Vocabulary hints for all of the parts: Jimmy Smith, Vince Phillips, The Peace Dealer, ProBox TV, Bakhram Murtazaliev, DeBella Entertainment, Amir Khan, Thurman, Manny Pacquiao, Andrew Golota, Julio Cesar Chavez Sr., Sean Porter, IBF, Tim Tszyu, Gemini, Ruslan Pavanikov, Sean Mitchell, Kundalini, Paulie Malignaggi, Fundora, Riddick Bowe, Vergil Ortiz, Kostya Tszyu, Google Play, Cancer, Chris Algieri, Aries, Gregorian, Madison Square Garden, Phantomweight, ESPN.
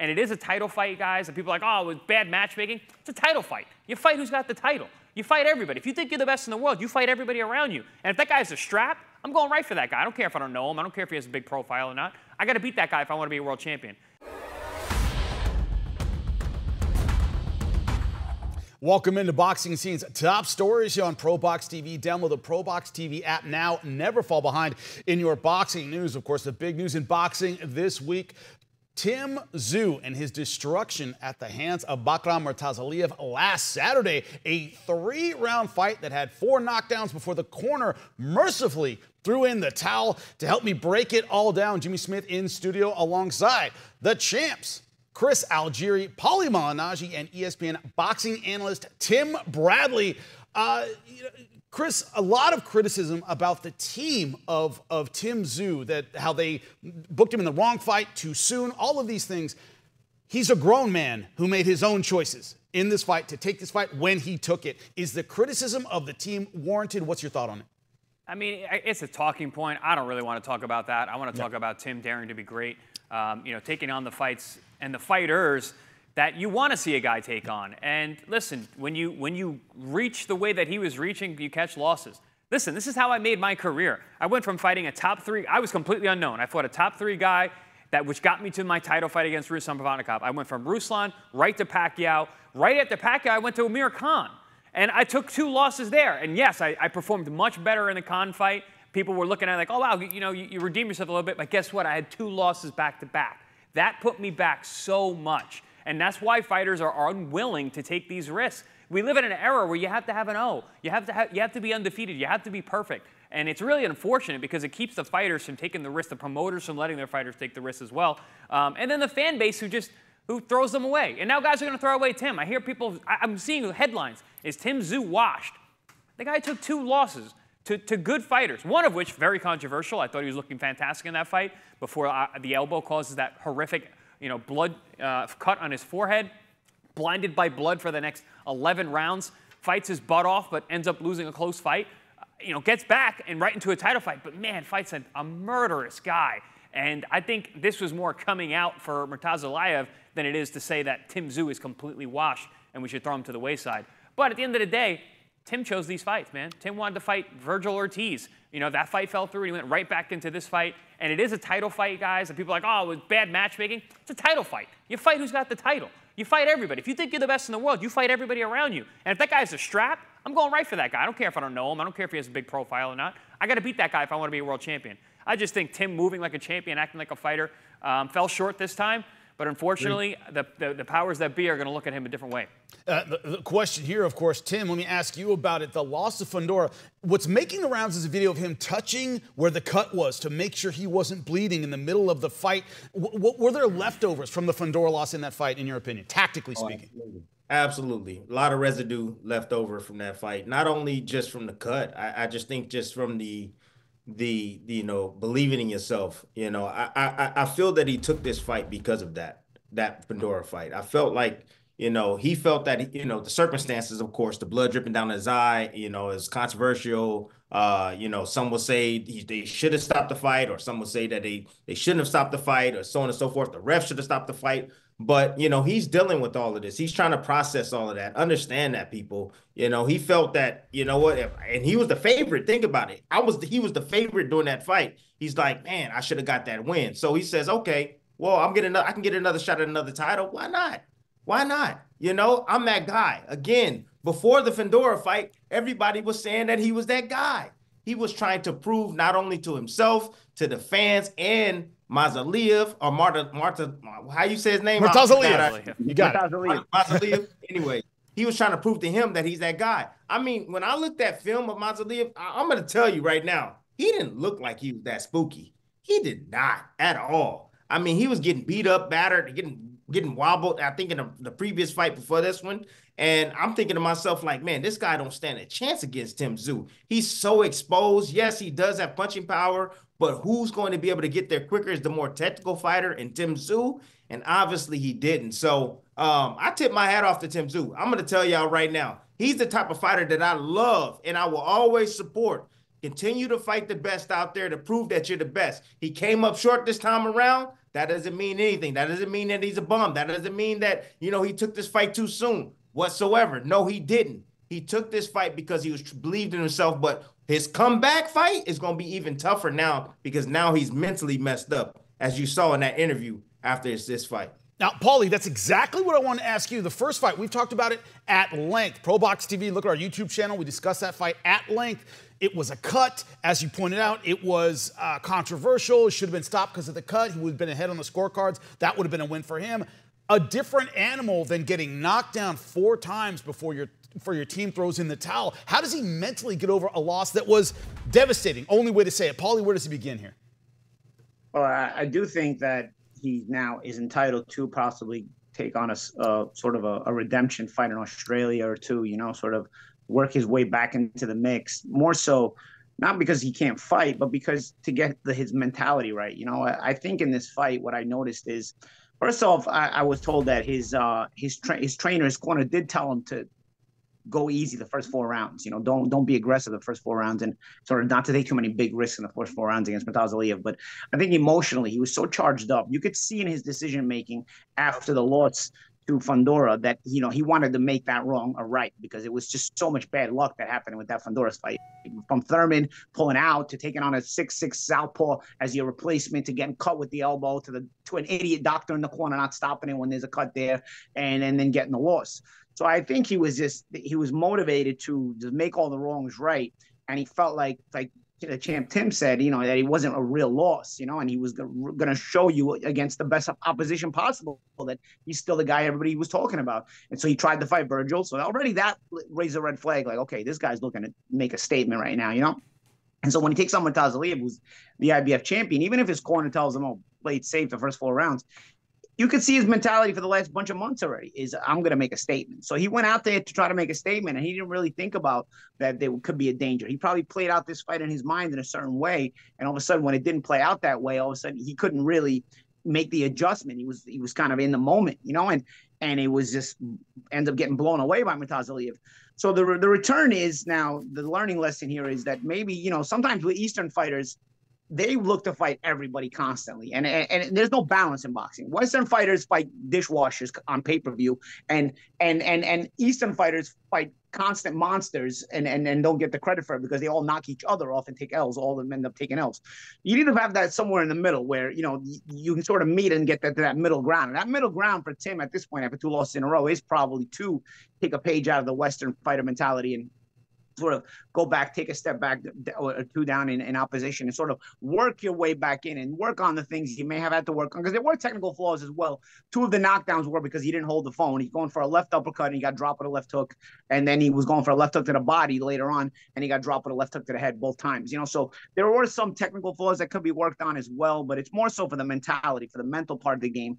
and it is a title fight, guys, and people are like, oh, it was bad matchmaking. It's a title fight. You fight who's got the title. You fight everybody. If you think you're the best in the world, you fight everybody around you. And if that guy's a strap, I'm going right for that guy. I don't care if I don't know him. I don't care if he has a big profile or not. I got to beat that guy if I want to be a world champion. Welcome into Boxing Scene's top stories here on ProBox TV. Download the ProBox TV app now. Never fall behind in your boxing news. Of course, the big news in boxing this week, Tim Tszyu and his destruction at the hands of Bakhram Murtazaliev last Saturday. A three-round fight that had four knockdowns before the corner mercifully threw in the towel. To help me break it all down, Jimmy Smith in studio alongside the champs, Chris Algieri, Paulie Malignaggi, and ESPN boxing analyst Tim Bradley. Chris, a lot of criticism about the team of Tim Tszyu, that how they booked him in the wrong fight too soon, all of these things. He's a grown man who made his own choices in this fight to take this fight when he took it. Is the criticism of the team warranted? What's your thought on it? I mean, it's a talking point. I don't really want to talk about that. I want to talk about Tim daring to be great, you know, taking on the fights and the fighters that you want to see a guy take on. And listen, when you reach the way that he was reaching, you catch losses. Listen, this is how I made my career. I went from fighting a top three. I was completely unknown. I fought a top three guy, which got me to my title fight against Ruslan Pavanikov. I went from Ruslan right to Pacquiao. Right after Pacquiao, I went to Amir Khan. And I took two losses there. And yes, I performed much better in the Khan fight. People were looking at it like, oh, wow, you know, you redeemed yourself a little bit. But guess what? I had two losses back to back. That put me back so much. And that's why fighters are unwilling to take these risks. We live in an era where you have to have an O. You have to be undefeated. You have to be perfect. And it's really unfortunate because it keeps the fighters from taking the risk, the promoters from letting their fighters take the risk as well. And then the fan base who throws them away. And now guys are going to throw away Tim. I hear people, I'm seeing headlines. Is Tim Tszyu washed? The guy took two losses to good fighters, one of which, very controversial. I thought he was looking fantastic in that fight before the elbow causes that horrific, you know, blood cut on his forehead. Blinded by blood for the next 11 rounds. Fights his butt off, but ends up losing a close fight. You know, gets back and right into a title fight. But, man, fights a murderous guy. And I think this was more coming out for Murtazaliev than it is to say that Tim Tszyu is completely washed and we should throw him to the wayside. But at the end of the day, Tim chose these fights, man. Tim wanted to fight Vergil Ortiz. You know, that fight fell through and he went right back into this fight. And it is a title fight, guys. And people are like, oh, it was bad matchmaking. It's a title fight. You fight who's got the title. You fight everybody. If you think you're the best in the world, you fight everybody around you. And if that guy's a strap, I'm going right for that guy. I don't care if I don't know him. I don't care if he has a big profile or not. I got to beat that guy if I want to be a world champion. I just think Tim moving like a champion, acting like a fighter, fell short this time. But unfortunately, the powers that be are going to look at him a different way. The question here, of course, Tim, let me ask you about it. The loss of Fundora, what's making the rounds is a video of him touching where the cut was to make sure he wasn't bleeding in the middle of the fight. Were there leftovers from the Fundora loss in that fight, in your opinion, tactically speaking? Absolutely. A lot of residue left over from that fight, not only just from the cut. I just think just from the you know, believing in yourself. You know, I feel that he took this fight because of that Pandora fight. I felt like, you know, he felt that, you know, the circumstances, of course, the blood dripping down his eye, you know, is controversial. You know, some will say they should have stopped the fight, or some will say that they shouldn't have stopped the fight, or so on and so forth. The ref should have stopped the fight. But, you know, he's dealing with all of this. He's trying to process all of that, understand that, people. You know, he felt that, you know what, and he was the favorite. Think about it. He was the favorite during that fight. He's like, man, I should have got that win. So he says, okay, well, I can get another shot at another title. Why not? Why not? You know, I'm that guy. Again, before the Fundora fight, everybody was saying that he was that guy. He was trying to prove not only to himself, to the fans, and Murtazaliev, or Marta, how you say his name? Murtazaliev. You got it. Murtazaliev. Anyway, he was trying to prove to him that he's that guy. I mean, when I looked at film of Murtazaliev, I'm going to tell you right now, he didn't look like he was that spooky. He did not at all. I mean, he was getting beat up, battered, getting wobbled, I think, in the previous fight before this one. And I'm thinking to myself, like, man, this guy don't stand a chance against Tim Tszyu. He's so exposed. Yes, he does have punching power, but who's going to be able to get there quicker is the more technical fighter in Tim Tszyu, and obviously he didn't. So I tip my hat off to Tim Tszyu. I'm going to tell y'all right now, he's the type of fighter that I love and I will always support. Continue to fight the best out there to prove that you're the best. He came up short this time around. That doesn't mean anything. That doesn't mean that he's a bum. That doesn't mean that, you know, he took this fight too soon whatsoever. No, he didn't. He took this fight because he was believed in himself, but his comeback fight is going to be even tougher now because now he's mentally messed up, as you saw in that interview after this fight. Now, Paulie, that's exactly what I want to ask you. The first fight, we've talked about it at length. ProBox TV, look at our YouTube channel. We discussed that fight at length. It was a cut. As you pointed out, it was controversial. It should have been stopped because of the cut. He would have been ahead on the scorecards. That would have been a win for him. A different animal than getting knocked down 4 times before your team throws in the towel. How does he mentally get over a loss that was devastating? Only way to say it. Paulie, where does he begin here? Well, I do think that he now is entitled to possibly take on a sort of a redemption fight in Australia or two, you know, sort of work his way back into the mix. More so, not because he can't fight, but because to get his mentality right. You know, I think in this fight, what I noticed is, first off, I was told that his trainer, his corner, did tell him to go easy the first 4 rounds. You know, don't be aggressive the first 4 rounds and sort of not to take too many big risks in the first 4 rounds against Murtazaliev. But I think emotionally, he was so charged up. You could see in his decision-making after the loss to Fundora that, you know, he wanted to make that wrong a right because it was just so much bad luck that happened with that Fundora's fight. From Thurman pulling out to taking on a 6'6" southpaw as your replacement to getting cut with the elbow to an idiot doctor in the corner not stopping it when there's a cut there and then getting the loss. So I think he was motivated to just make all the wrongs right, and he felt like the champ Tim said, you know, that he wasn't a real loss, you know, and he was going to show you against the best opposition possible that he's still the guy everybody was talking about. And so he tried to fight Vergil. So already that raised a red flag, like, okay, this guy's looking to make a statement right now, you know. And so when he takes on Murtazaliev, who's the IBF champion, even if his corner tells him, oh, play it safe the first 4 rounds. You could see his mentality for the last bunch of months already is I'm going to make a statement. So he went out there to try to make a statement, and he didn't really think about that there could be a danger. He probably played out this fight in his mind in a certain way, and all of a sudden when it didn't play out that way, all of a sudden he couldn't really make the adjustment. He was kind of in the moment, you know, and it was just ends up getting blown away by Murtazaliev. So the return is now the learning lesson here is that maybe, you know, sometimes with Eastern fighters, they look to fight everybody constantly, and there's no balance in boxing. Western fighters fight dishwashers on pay-per-view, and Eastern fighters fight constant monsters and don't get the credit for it because they all knock each other off and take L's. All of them end up taking L's. You need to have that somewhere in the middle where, you know, you can sort of meet and get that middle ground. And that middle ground for Tim at this point after 2 losses in a row is probably to take a page out of the Western fighter mentality and sort of go back, take a step back or 2 down in opposition and sort of work your way back in and work on the things you may have had to work on because there were technical flaws as well. 2 of the knockdowns were because he didn't hold the phone. He's going for a left uppercut and he got dropped with a left hook, and then he was going for a left hook to the body later on and he got dropped with a left hook to the head both times. You know, so there were some technical flaws that could be worked on as well, but it's more so for the mentality, for the mental part of the game,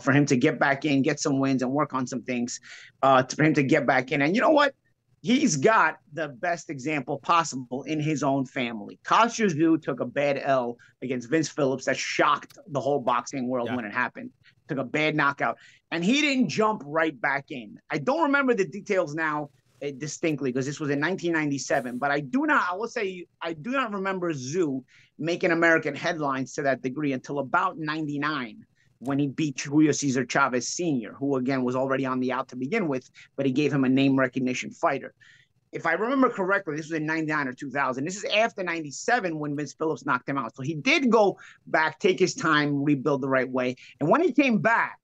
for him to get back in, get some wins and work on some things for him to get back in. And you know what? He's got the best example possible in his own family. Kostya Tszyu took a bad L against Vince Phillips that shocked the whole boxing world when it happened. Took a bad knockout. And he didn't jump right back in. I don't remember the details now distinctly because this was in 1997. But I will say I do not remember Tszyu making American headlines to that degree until about 99. When he beat Julio Cesar Chavez Sr., who, again, was already on the out to begin with, but he gave him a name recognition fighter. If I remember correctly, this was in 99 or 2000. This is after 97 when Vince Phillips knocked him out. So he did go back, take his time, rebuild the right way. And when he came back,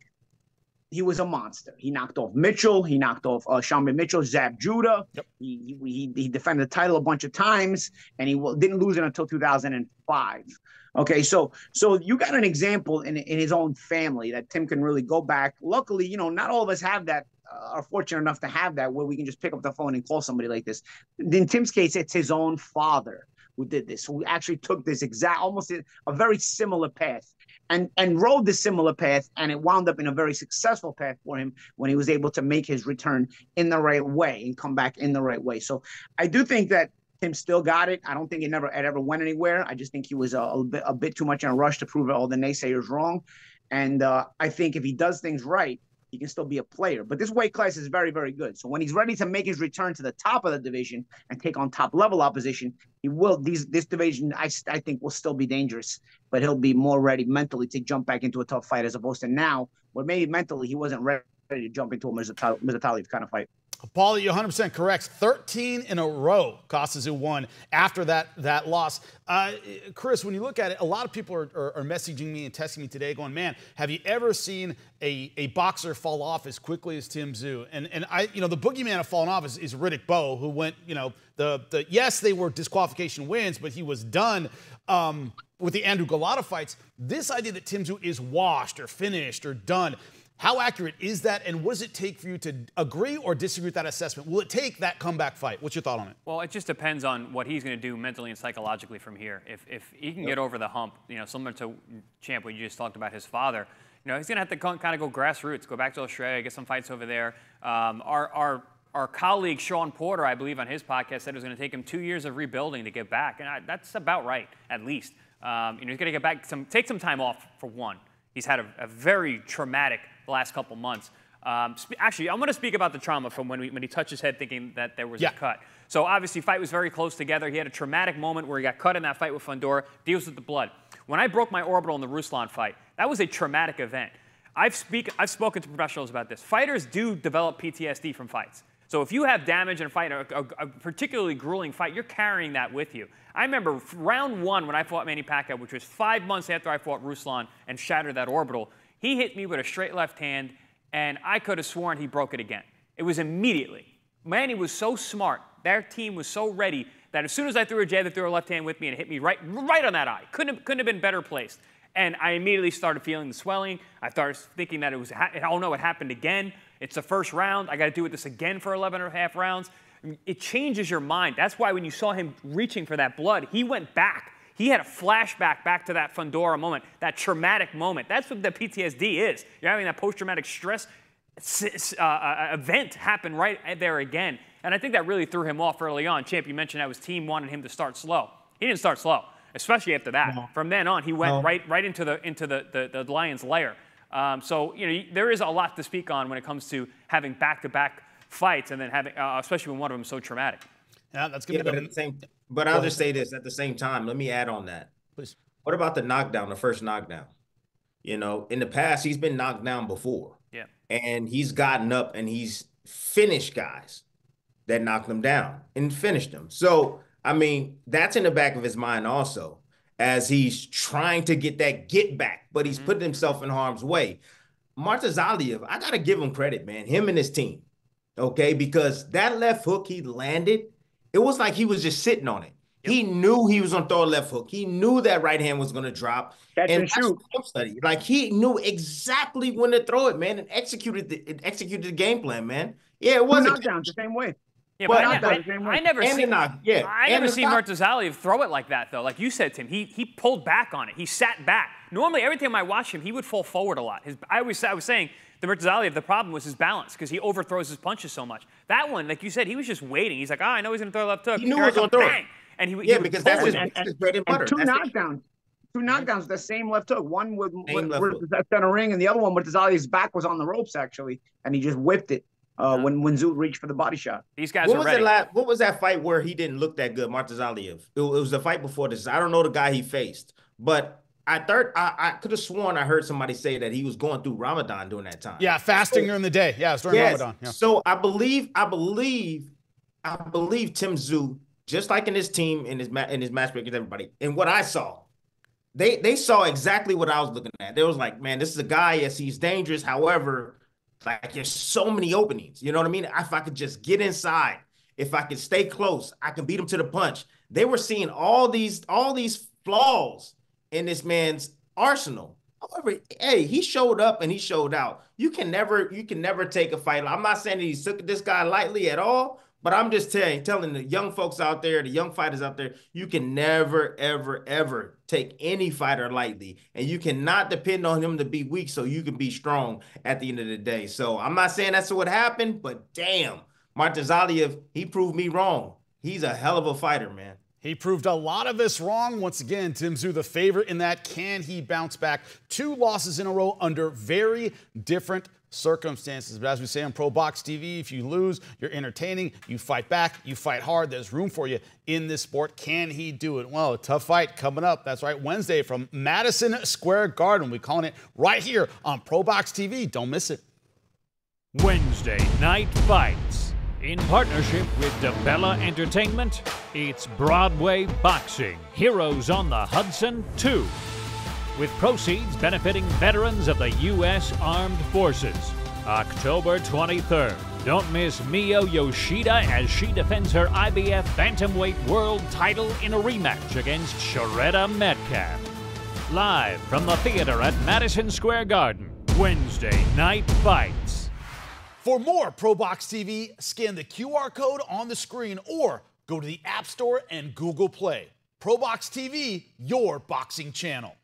he was a monster. He knocked off Mitchell. He knocked off Sean Mitchell, Zab Judah. Yep. He defended the title a bunch of times, and he didn't lose it until 2005. Okay, so you got an example in his own family that Tim can really go back. Luckily, you know, not all of us have that, are fortunate enough to have that where we can just pick up the phone and call somebody like this. In Tim's case, it's his own father who did this, who actually took this exact, almost a very similar path and rode the similar path, and it wound up in a very successful path for him when he was able to make his return in the right way and come back in the right way. So I do think that Tim still got it. I don't think it ever went anywhere. I just think he was a bit too much in a rush to prove all the naysayers wrong. And I think if he does things right, he can still be a player. But this weight class is very, very good. So when he's ready to make his return to the top of the division and take on top-level opposition, he will. This division, I think, will still be dangerous. But he'll be more ready mentally to jump back into a tough fight as opposed to now, where maybe mentally he wasn't ready to jump into a Murtazaliev kind of fight. Paulie, you're 100% correct. 13 in a row, Kostya Tszyu won after that loss. Chris, when you look at it, a lot of people are messaging me and texting me today going, man, have you ever seen a boxer fall off as quickly as Tim Tszyu? And I, you know, the boogeyman of falling off is Riddick Bowe, who went, you know, yes, they were disqualification wins, but he was done with the Andrew Golota fights. This idea that Tim Tszyu is washed or finished or done, how accurate is that, and what does it take for you to agree or disagree with that assessment? Will it take that comeback fight? What's your thought on it? Well, it just depends on what he's going to do mentally and psychologically from here. If he can get over the hump, you know, similar to Champ, what you just talked about, his father, you know, he's going to have to kind of go grassroots, go back to Australia, get some fights over there. Our colleague Sean Porter, I believe, on his podcast said it was going to take him 2 years of rebuilding to get back, and that's about right, at least. You know, he's going to get back, take some time off for one. He's had a very traumatic the last couple months. Actually, I'm going to speak about the trauma from when he touched his head thinking that there was a cut. So obviously, fight was very close together. He had a traumatic moment where he got cut in that fight with Fundora, deals with the blood. When I broke my orbital in the Ruslan fight, that was a traumatic event. I've spoken to professionals about this. Fighters do develop PTSD from fights. So if you have damage in a fight, a particularly grueling fight, you're carrying that with you. I remember round one when I fought Manny Pacquiao, which was 5 months after I fought Ruslan and shattered that orbital. He hit me with a straight left hand, and I could have sworn he broke it again. It was immediately. Manny was so smart. Their team was so ready that as soon as I threw a jab, they threw a left hand with me and it hit me right on that eye. Couldn't have been better placed. And I immediately started feeling the swelling. I started thinking that it was, oh no, it happened again. It's the first round. I got to do this again for 11 and a half rounds. It changes your mind. That's why when you saw him reaching for that blood, he went back. He had a flashback back to that Fundora moment, that traumatic moment. That's what the PTSD is. You're having that post-traumatic stress event happen right there again. And I think that really threw him off early on. Champ, you mentioned how his team wanted him to start slow. He didn't start slow, especially after that. No. From then on, he went right into the lion's lair. So, you know, there is a lot to speak on when it comes to having back-to-back fights and then having, especially when one of them is so traumatic. Yeah, that's going to be the But I'll just say this at the same time. Let me add on that. Please. What about the knockdown, the first knockdown? You know, in the past, he's been knocked down before. Yeah. And he's gotten up and he's finished guys that knocked him down and finished him. So, I mean, that's in the back of his mind also as he's trying to get that get back, but he's putting himself in harm's way. Murtazaliev, I got to give him credit, man, him and his team. Okay, because that left hook he landed, it was like he was just sitting on it. Yep. He knew he was going to throw a left hook. He knew that right hand was going to drop. That's true. Like, he knew exactly when to throw it, man, and executed the game plan, man. Yeah, it wasn't. Knockdown the same way. Yeah, but I never seen Murtazaliev throw it like that, though. Like you said, Tim, he pulled back on it. He sat back. Normally, every time I watch him, he would fall forward a lot. I was saying, the Murtazaliev, the problem was his balance because he overthrows his punches so much. That one, like you said, he was just waiting. He's like, oh, I know he's going to throw a left hook. He knew he was going to throw it. And he because that's his bread and butter. Two knockdowns, the same left hook. One with that center ring, and the other one with Murtazaliev's back was on the ropes, actually, and he just whipped it when Tszyu reached for the body shot. These guys are ready. What was that fight where he didn't look that good, Murtazaliev? It was the fight before this. I don't know the guy he faced, but I could have sworn I heard somebody say that he was going through Ramadan during that time. Yeah, fasting during the day. Yeah, it's during Ramadan. Yeah. So I believe Tim Tszyu, just like in his team, in his matchmakers, everybody, and what I saw, they saw exactly what I was looking at. They was like, man, this is a guy. Yes, he's dangerous. However, like, there's so many openings. You know what I mean? If I could just get inside, if I could stay close, I can beat him to the punch. They were seeing all these flaws in this man's arsenal. However, hey, he showed up and he showed out. You can never take a fight. I'm not saying that he took this guy lightly at all, but I'm just telling the young folks out there, the young fighters out there, you can never, ever, ever take any fighter lightly. And you cannot depend on him to be weak so you can be strong at the end of the day. So I'm not saying that's what happened, but damn, Murtazaliev, he proved me wrong. He's a hell of a fighter, man. He proved a lot of us wrong. Once again, Tim Tszyu the favorite in that. Can he bounce back? 2 losses in a row under very different circumstances. But as we say on ProBox TV, if you lose, you're entertaining. You fight back. You fight hard. There's room for you in this sport. Can he do it? Well, a tough fight coming up. That's right, Wednesday from Madison Square Garden. We're calling it right here on ProBox TV. Don't miss it. Wednesday Night Fights. In partnership with DeBella Entertainment, it's Broadway Boxing, Heroes on the Hudson 2, with proceeds benefiting veterans of the U.S. Armed Forces. October 23rd. Don't miss Mio Yoshida as she defends her IBF Phantomweight World title in a rematch against Sheretta Metcalf. Live from the theater at Madison Square Garden, Wednesday Night Fights. For more ProBox TV, scan the QR code on the screen or go to the App Store and Google Play. ProBox TV, your boxing channel.